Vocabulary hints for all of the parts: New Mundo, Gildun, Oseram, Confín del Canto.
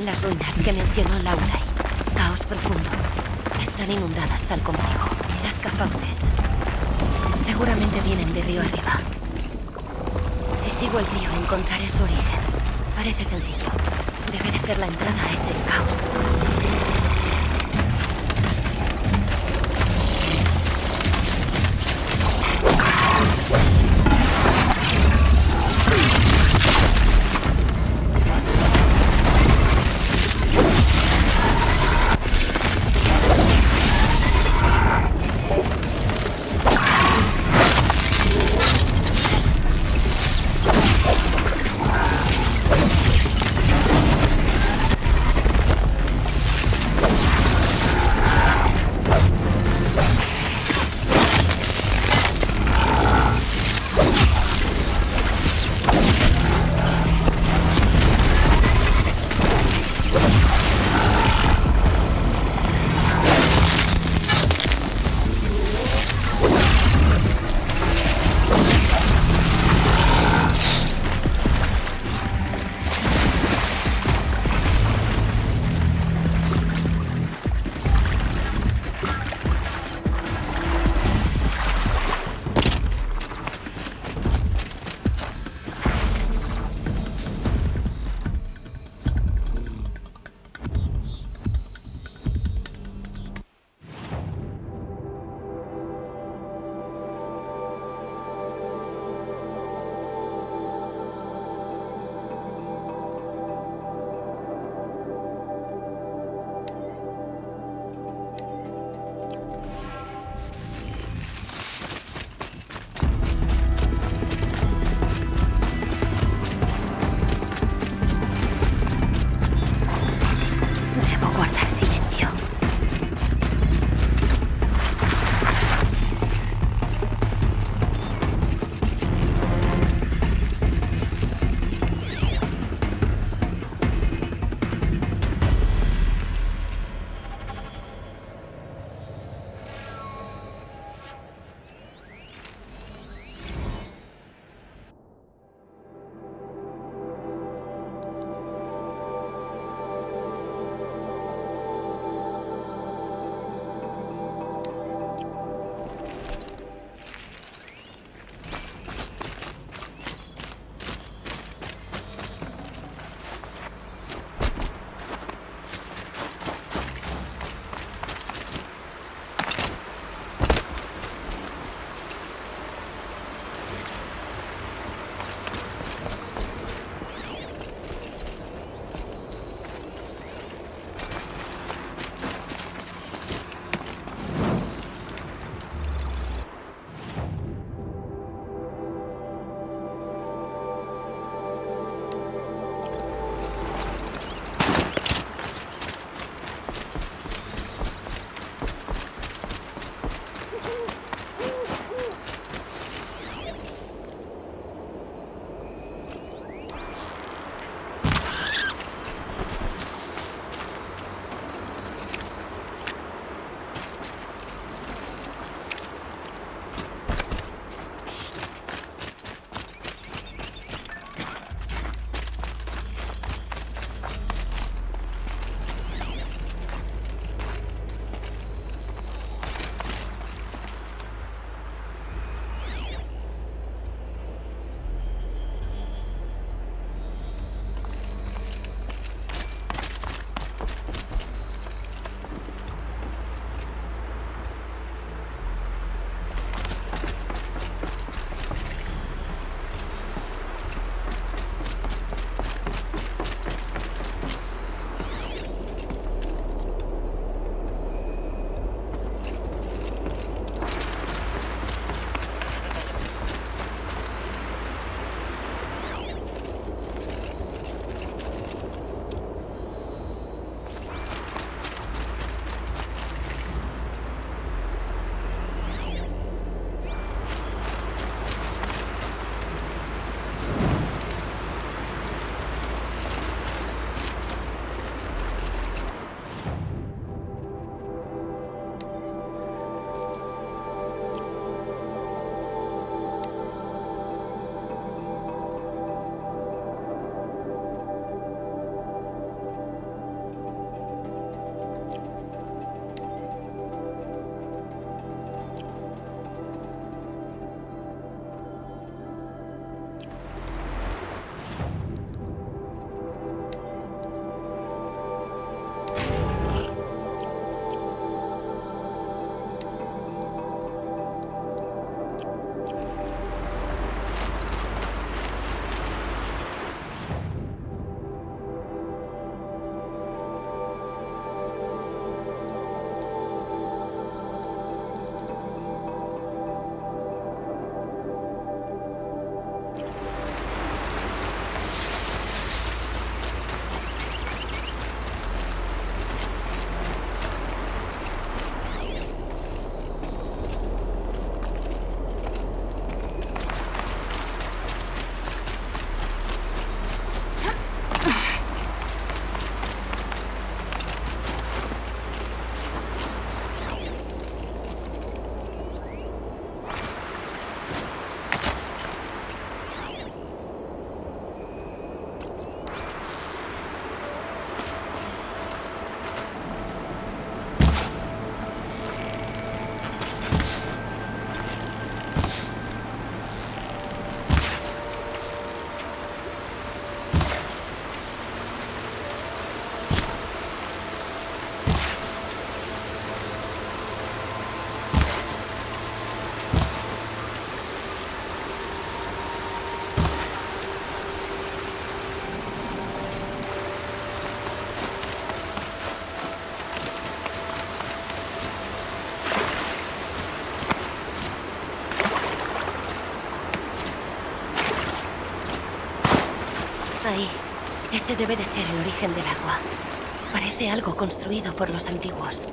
están las ruinas que mencionó Laura. Caos profundo. Están inundadas tal como dijo. Las cafauces seguramente vienen de río arriba. Si sigo el río encontraré su origen. Parece sencillo. Debe de ser la entrada a ese caos. Ese debe de ser el origen del agua. Parece algo construido por los antiguos.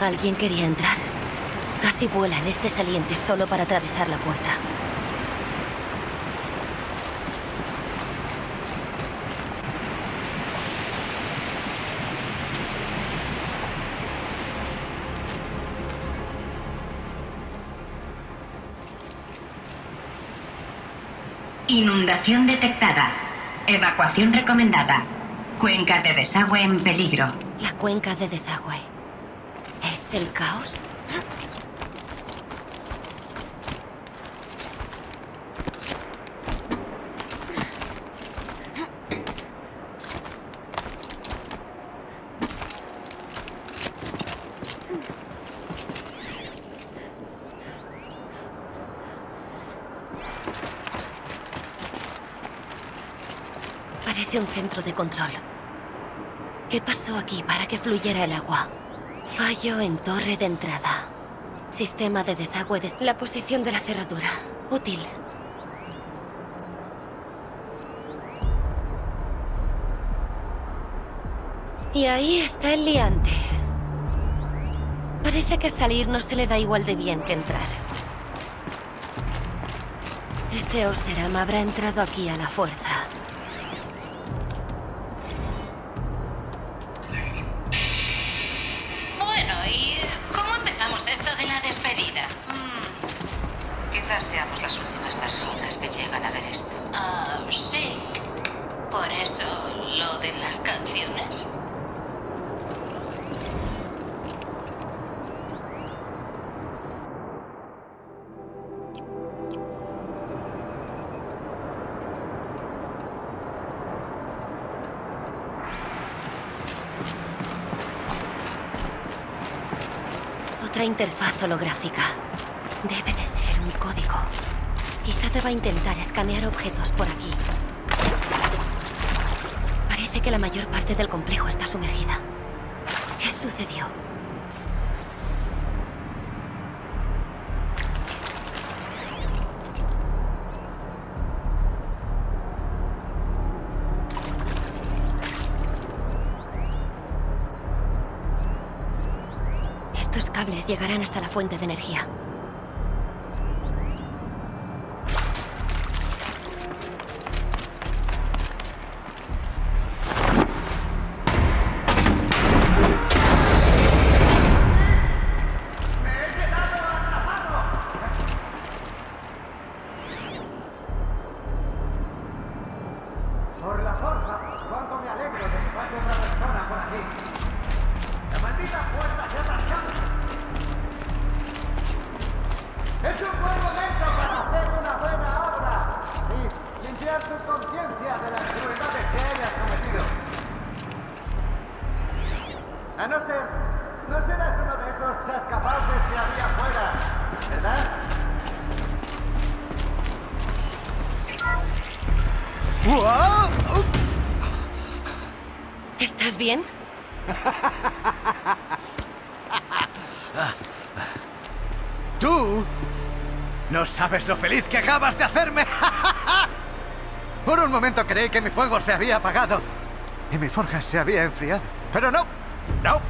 Alguien quería entrar. Casi vuela en este saliente solo para atravesar la puerta. Inundación detectada. Evacuación recomendada. Cuenca de desagüe en peligro. La cuenca de desagüe. ¿Es el caos? Parece un centro de control. ¿Qué pasó aquí para que fluyera el agua? Fallo en torre de entrada. Sistema de desagüe de... La posición de la cerradura. Útil. Y ahí está el liante. Parece que salir no se le da igual de bien que entrar. Ese Oseram habrá entrado aquí a la fuerza. Seamos las últimas personas que llegan a ver esto. Ah, sí. Por eso lo de las canciones. Otra interfaz holográfica. Debe de ser un código. Quizá deba intentar escanear objetos por aquí. Parece que la mayor parte del complejo está sumergida. ¿Qué sucedió? Estos cables llegarán hasta la fuente de energía. ¿Estás bien? ¿Tú? No sabes lo feliz que acabas de hacerme. Por un momento creí que mi fuego se había apagado y mi forja se había enfriado. Pero no, no.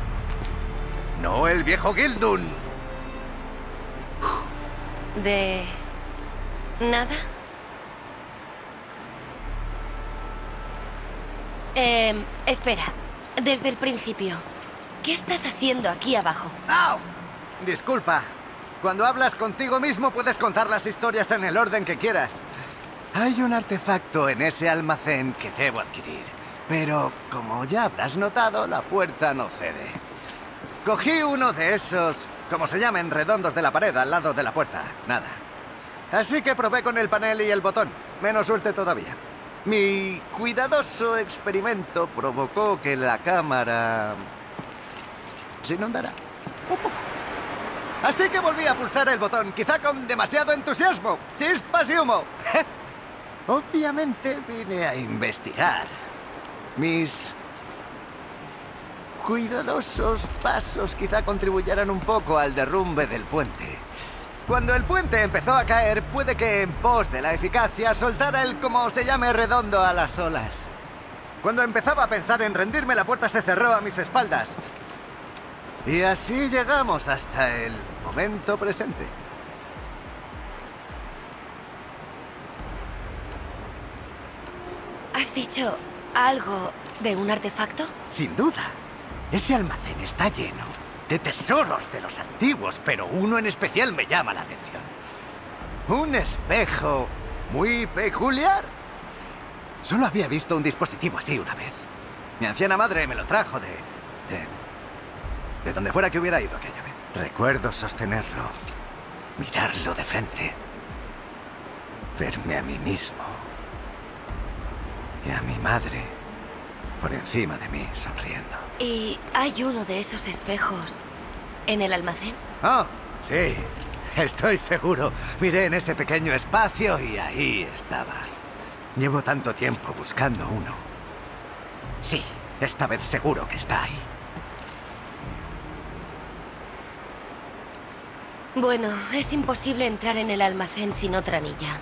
No el viejo Gildun. ¿De nada? Espera. Desde el principio. ¿Qué estás haciendo aquí abajo? ¡Au! Disculpa. Cuando hablas contigo mismo puedes contar las historias en el orden que quieras. Hay un artefacto en ese almacén que debo adquirir. Pero, como ya habrás notado, la puerta no cede. Cogí uno de esos, como se llaman, redondos de la pared al lado de la puerta. Nada. Así que probé con el panel y el botón. Menos suerte todavía. Mi cuidadoso experimento provocó que la cámara se inundara. Así que volví a pulsar el botón, quizá con demasiado entusiasmo, chispas y humo. Obviamente vine a investigar. Mis cuidadosos pasos quizá contribuyeran un poco al derrumbe del puente. Cuando el puente empezó a caer, puede que en pos de la eficacia soltara el, como se llame, redondo a las olas. Cuando empezaba a pensar en rendirme, la puerta se cerró a mis espaldas. Y así llegamos hasta el momento presente. ¿Has dicho algo de un artefacto? Sin duda. Ese almacén está lleno de tesoros de los antiguos, pero uno en especial me llama la atención. Un espejo muy peculiar. Solo había visto un dispositivo así una vez. Mi anciana madre me lo trajo de donde fuera que hubiera ido aquella vez. Recuerdo sostenerlo, mirarlo de frente, verme a mí mismo y a mi madre por encima de mí sonriendo. ¿Y hay uno de esos espejos en el almacén? ¡Oh, sí! Estoy seguro. Miré en ese pequeño espacio y ahí estaba. Llevo tanto tiempo buscando uno. Sí, esta vez seguro que está ahí. Bueno, es imposible entrar en el almacén sin otra anilla.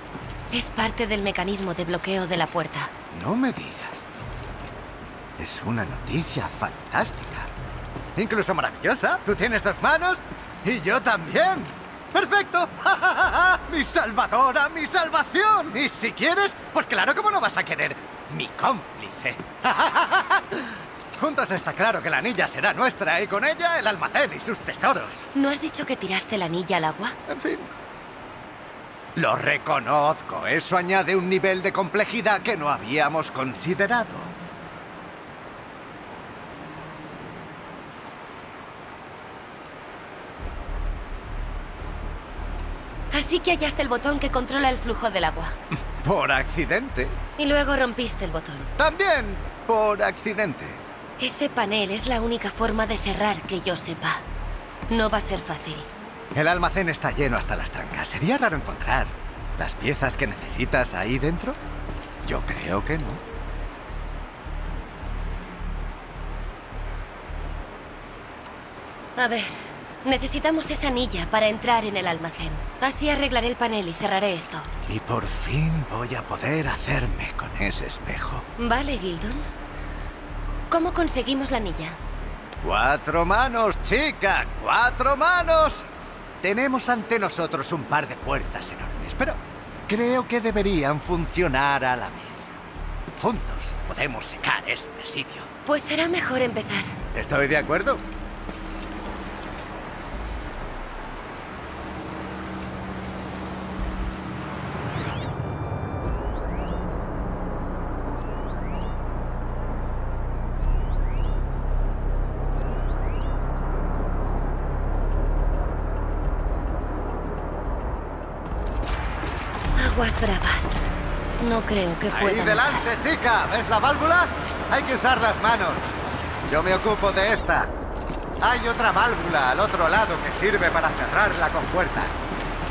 Es parte del mecanismo de bloqueo de la puerta. No me digas. Es una noticia fantástica. Incluso maravillosa. Tú tienes dos manos y yo también. ¡Perfecto! ¡Ja, ja, ja, ja! ¡Mi salvadora! ¡Mi salvación! Y si quieres, pues claro, ¿cómo no vas a querer? ¡Mi cómplice! ¡Ja, ja, ja, ja! Juntos está claro que la anilla será nuestra y con ella el almacén y sus tesoros. ¿No has dicho que tiraste la anilla al agua? En fin. Lo reconozco. Eso añade un nivel de complejidad que no habíamos considerado. Así que hallaste el botón que controla el flujo del agua. Por accidente. Y luego rompiste el botón. También por accidente. Ese panel es la única forma de cerrar que yo sepa. No va a ser fácil. El almacén está lleno hasta las trancas. Sería raro encontrar las piezas que necesitas ahí dentro. Yo creo que no. A ver. Necesitamos esa anilla para entrar en el almacén. Así arreglaré el panel y cerraré esto. Y por fin voy a poder hacerme con ese espejo. Vale, Gildun. ¿Cómo conseguimos la anilla? ¡Cuatro manos, chica! ¡Cuatro manos! Tenemos ante nosotros un par de puertas enormes, pero creo que deberían funcionar a la vez. Juntos podemos secar este sitio. Pues será mejor empezar. Estoy de acuerdo. Aguas bravas. No creo que pueda. ¡Ahí delante, chica! ¿Ves la válvula? Hay que usar las manos. Yo me ocupo de esta. Hay otra válvula al otro lado que sirve para cerrarla con fuerza.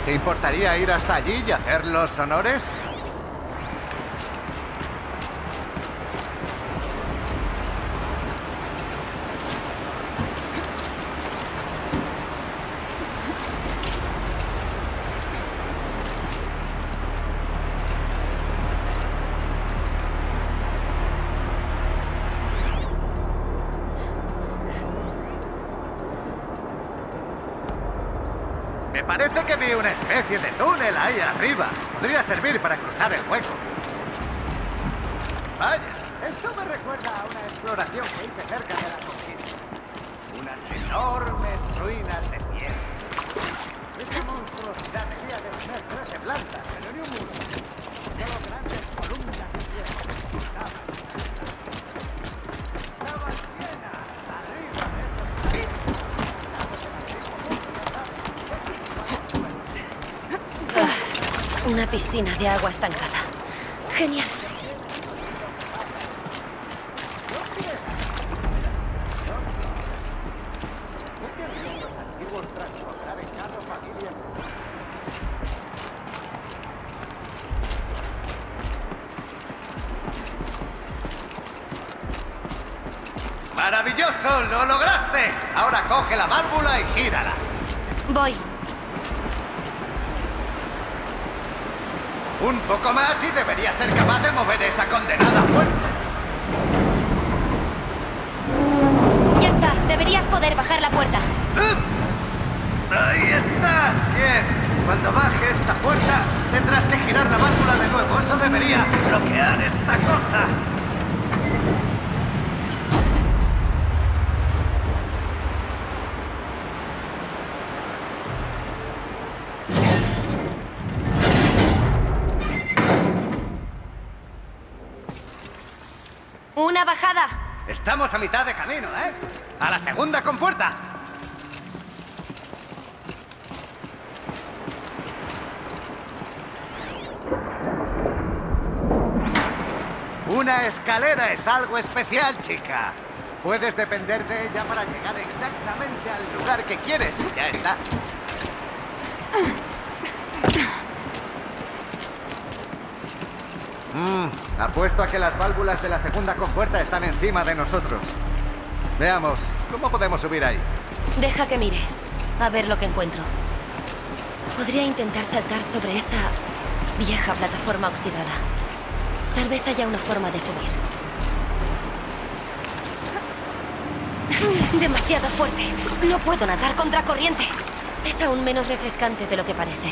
¿Te importaría ir hasta allí y hacer los honores? Parece que vi una especie de túnel ahí arriba. Podría servir para cruzar el hueco. Vaya, esto me recuerda a una exploración que hice cerca de la Confín. Unas enormes ruinas de piedra. Esta monstruosidad debía de tener 13 plantas en el New Mundo. Solo grandes columnas de piedra. Una piscina de agua estancada. Genial. ¡Maravilloso! ¡Lo lograste! Ahora coge la válvula y gírala. Voy. Un poco más y debería ser capaz de mover esa condenada puerta. Ya está, deberías poder bajar la puerta. Ahí estás, bien. Cuando baje esta puerta, tendrás que girar la válvula de nuevo. Eso debería bloquear esta cosa. ¡Una bajada! Estamos a mitad de camino, ¿eh? ¡A la segunda con fuerza! Una escalera es algo especial, chica. Puedes depender de ella para llegar exactamente al lugar que quieres. Ya está. Apuesto a que las válvulas de la segunda compuerta están encima de nosotros. Veamos, ¿cómo podemos subir ahí? Deja que mire, a ver lo que encuentro. Podría intentar saltar sobre esa vieja plataforma oxidada. Tal vez haya una forma de subir. Demasiado fuerte. No puedo nadar contra corriente. Es aún menos refrescante de lo que parece.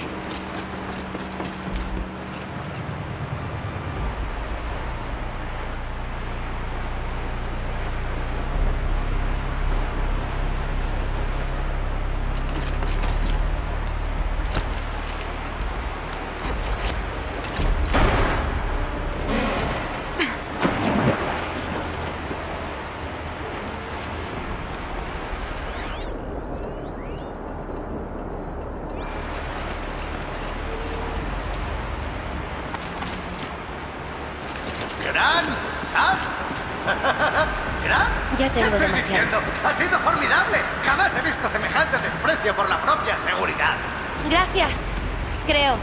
Ya tengo demasiado. ¡Ha sido formidable! Jamás he visto semejante desprecio por la propia seguridad. Gracias, creo.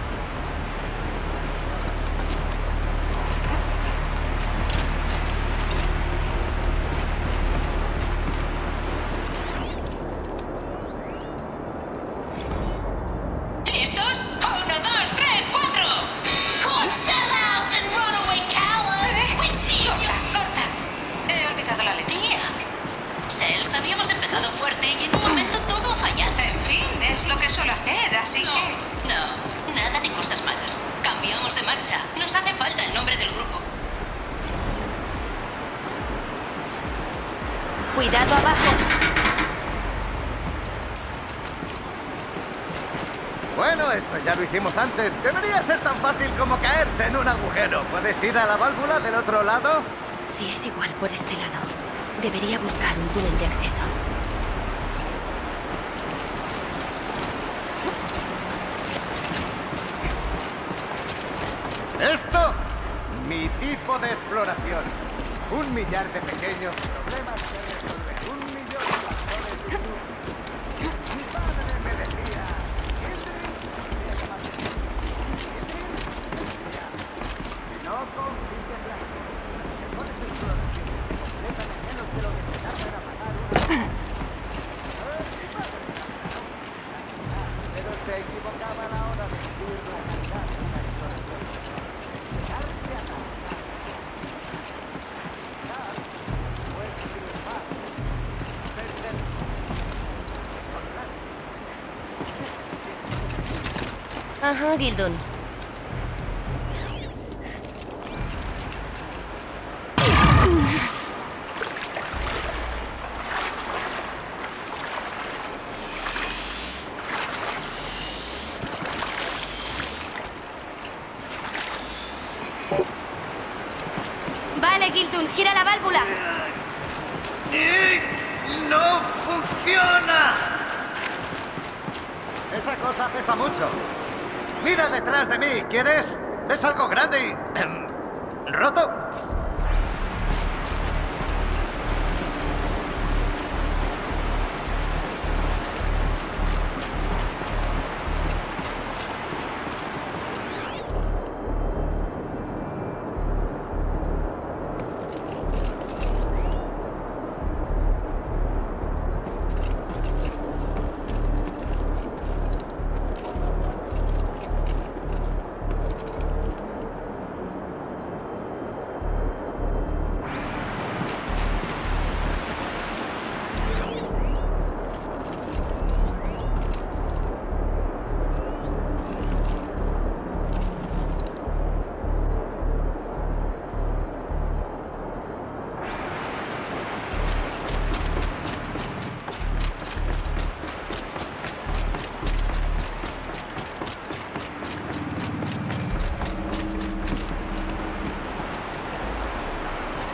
Cuidado abajo. Bueno, esto ya lo hicimos antes. Debería ser tan fácil como caerse en un agujero. ¿Puedes ir a la válvula del otro lado? Si es igual por este lado, debería buscar un túnel de acceso. Esto, mi tipo de exploración. Un millar de pequeños problemas. Ajá, Gildun. Vale, Gildun, gira la válvula. ¡No funciona! Esa cosa pesa mucho. Mira detrás de mí, ¿quieres? Es algo grande y... roto.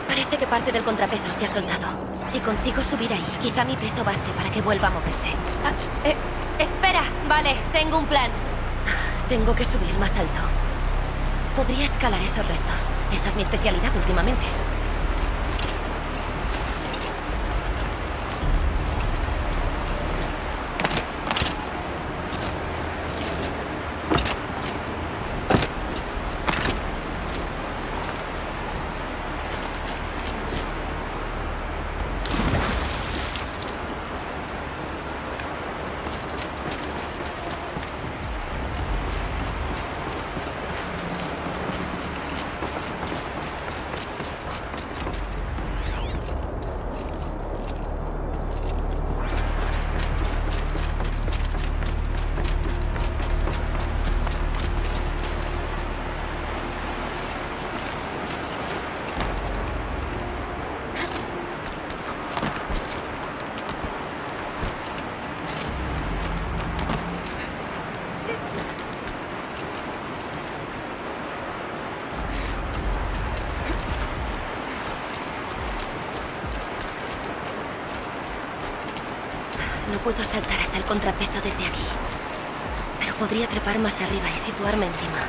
Parece que parte del contrapeso se ha soltado. Si consigo subir ahí, quizá mi peso baste para que vuelva a moverse. Espera, vale, tengo un plan. Tengo que subir más alto. Podría escalar esos restos. Esa es mi especialidad últimamente. Puedo saltar hasta el contrapeso desde aquí, pero podría trepar más arriba y situarme encima.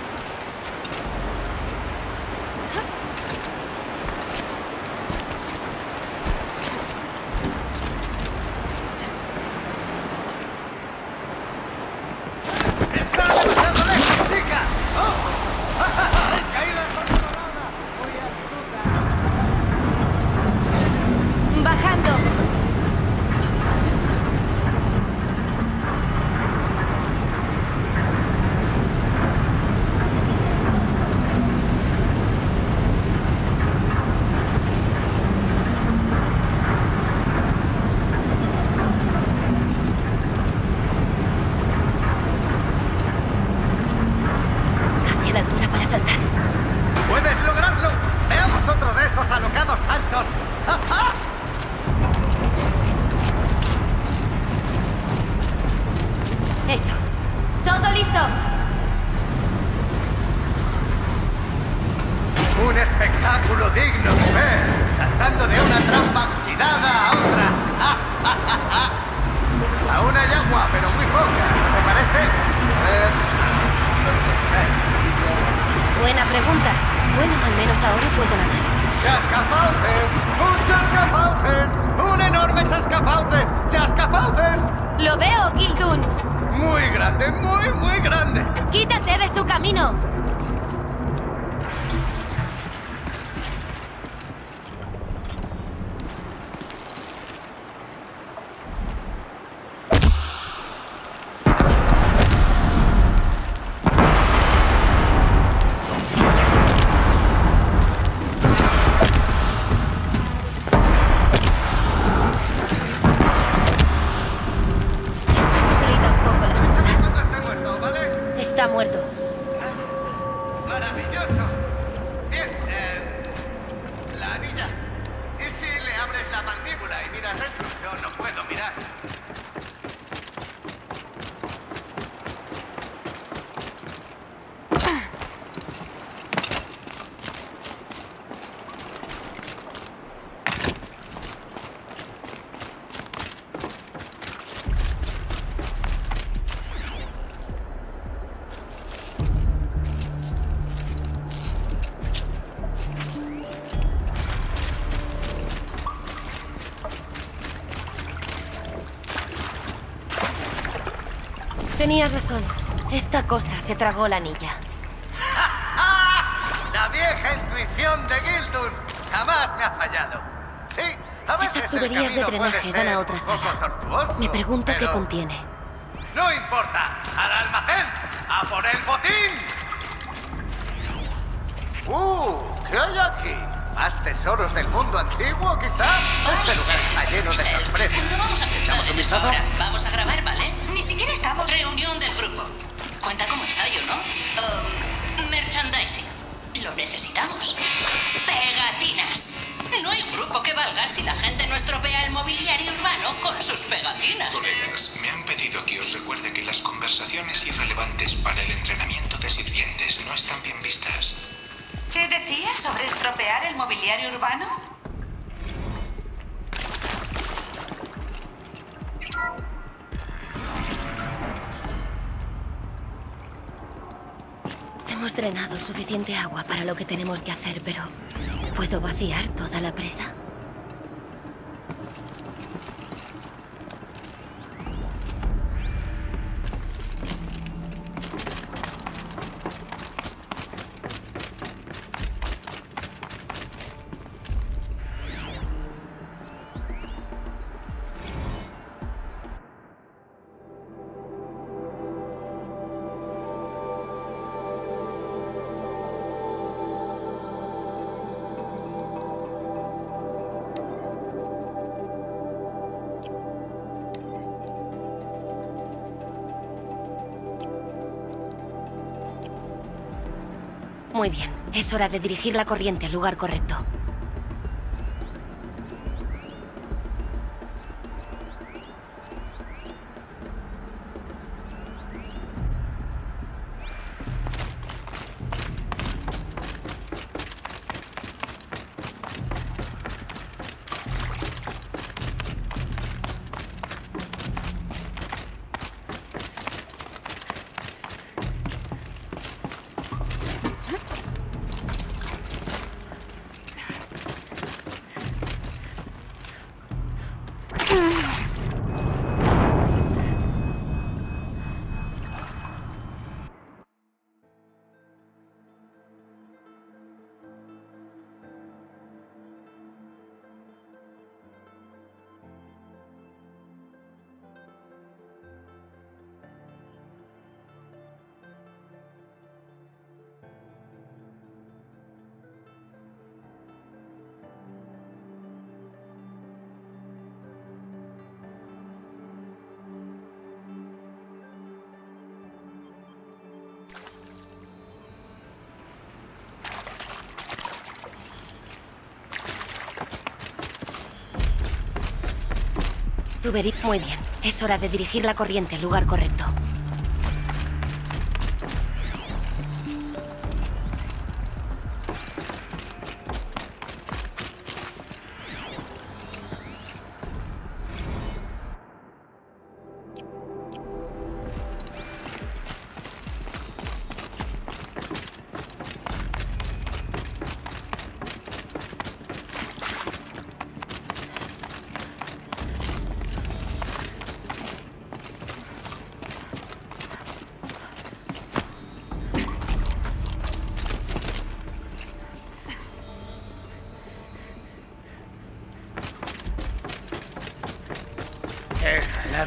Tenías razón. Esta cosa se tragó la anilla. La vieja intuición de Gildun jamás me ha fallado. Sí, a veces esas tuberías de drenaje dan a otra sala. Me pregunto qué contiene. No importa. ¡Al almacén! ¡A por el botín! ¿Qué hay aquí? ¿Más tesoros del mundo antiguo, quizá? Este lugar está lleno de sorpresas. No vamos a pensar en eso ahora. Vamos a grabar, ¿vale? Estamos reunión del grupo. Cuenta como ensayo, ¿no? Merchandising. Lo necesitamos. Pegatinas. No hay grupo que valga si la gente no estropea el mobiliario urbano con sus pegatinas. Colegas, me han pedido que os recuerde que las conversaciones irrelevantes para el entrenamiento de sirvientes no están bien vistas. ¿Qué decías sobre estropear el mobiliario urbano? Hemos drenado suficiente agua para lo que tenemos que hacer, pero ¿puedo vaciar toda la presa? Muy bien, es hora de dirigir la corriente al lugar correcto. Muy bien, es hora de dirigir la corriente al lugar correcto.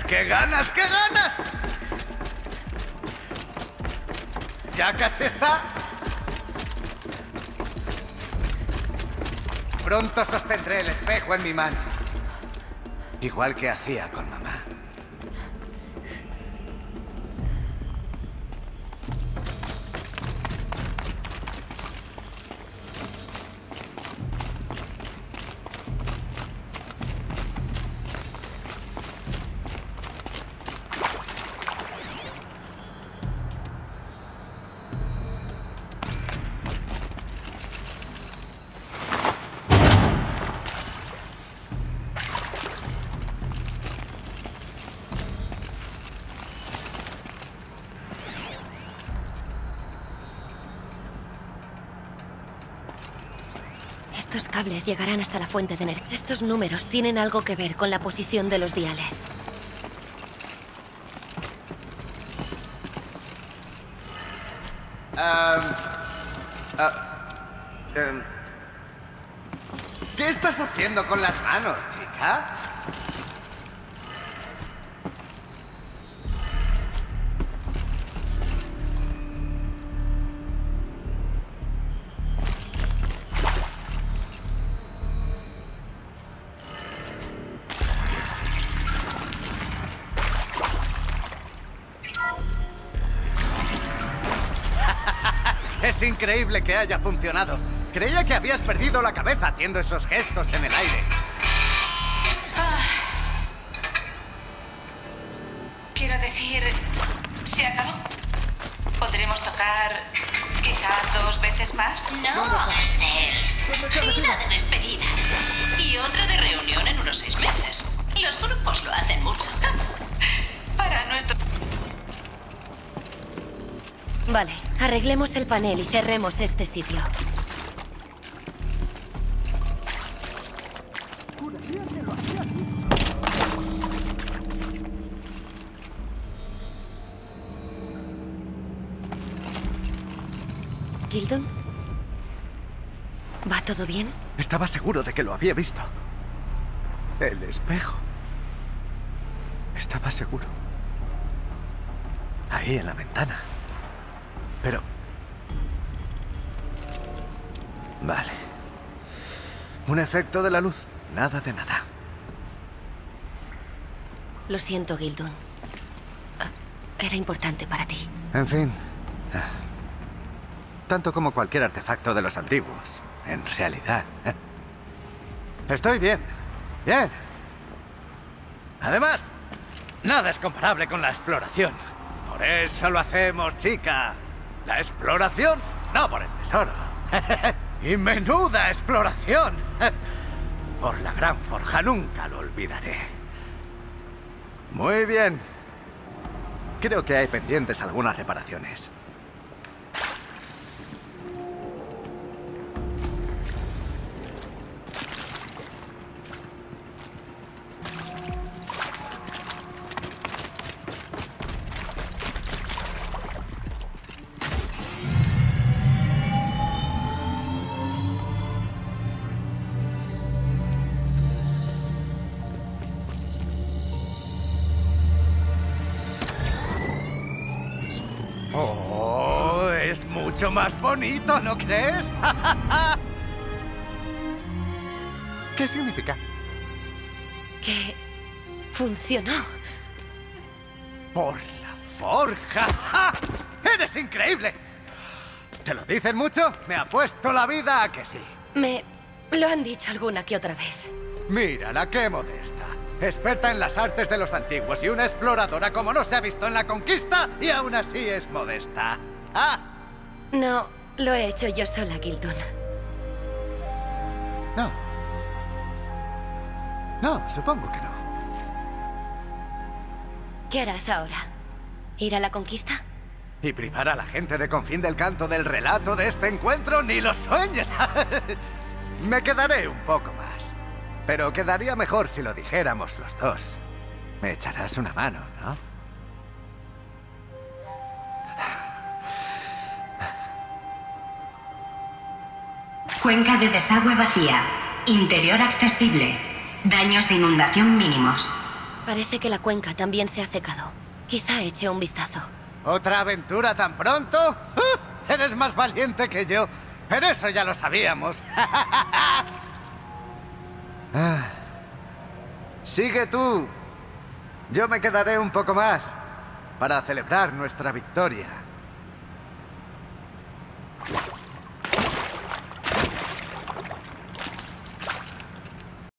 ¡Qué ganas, qué ganas! Ya casi está. Pronto sostendré el espejo en mi mano, igual que hacía con mamá. Estos cables llegarán hasta la fuente de energía. Estos números tienen algo que ver con la posición de los diales. ¿Qué estás haciendo con las manos, chica? Es increíble que haya funcionado. Creía que habías perdido la cabeza haciendo esos gestos en el aire. Quiero decir, ¿se acabó? ¿Podremos tocar quizá 2 veces más? No, Marcel. Gira de despedida. Y otra de reunión en unos 6 meses. Los grupos lo hacen mucho. Para nuestro... Vale, arreglemos el panel y cerremos este sitio. ¿Gildun? ¿Va todo bien? Estaba seguro de que lo había visto. El espejo. Estaba seguro. Ahí en la ventana. Pero... Vale. Un efecto de la luz. Nada de nada. Lo siento, Gildun. Era importante para ti. En fin. Tanto como cualquier artefacto de los antiguos. En realidad. Estoy bien. Bien. Además, nada es comparable con la exploración. Por eso lo hacemos, chica. La exploración, no por el tesoro. Y menuda exploración. Por la gran forja nunca lo olvidaré. Muy bien. Creo que hay pendientes algunas reparaciones. Mucho más bonito, ¿no crees? ¿Qué significa? Que funcionó. Por la forja. ¡Ja! ¡Eres increíble! ¿Te lo dicen mucho? Me apuesto la vida a que sí. Me lo han dicho alguna que otra vez. Mírala, qué modesta. Experta en las artes de los antiguos y una exploradora como no se ha visto en la conquista y aún así es modesta. ¡Ah! No, lo he hecho yo sola, Gildun. No. No, supongo que no. ¿Qué harás ahora? ¿Ir a la conquista? ¿Y privar a la gente de Confín del Canto del relato de este encuentro? ¡Ni lo sueñes! Me quedaré un poco más. Pero quedaría mejor si lo dijéramos los dos. Me echarás una mano, ¿no? Cuenca de desagüe vacía. Interior accesible. Daños de inundación mínimos. Parece que la cuenca también se ha secado. Quizá eche un vistazo. ¿Otra aventura tan pronto? Eres más valiente que yo. Pero eso ya lo sabíamos. Sigue tú. Yo me quedaré un poco más para celebrar nuestra victoria.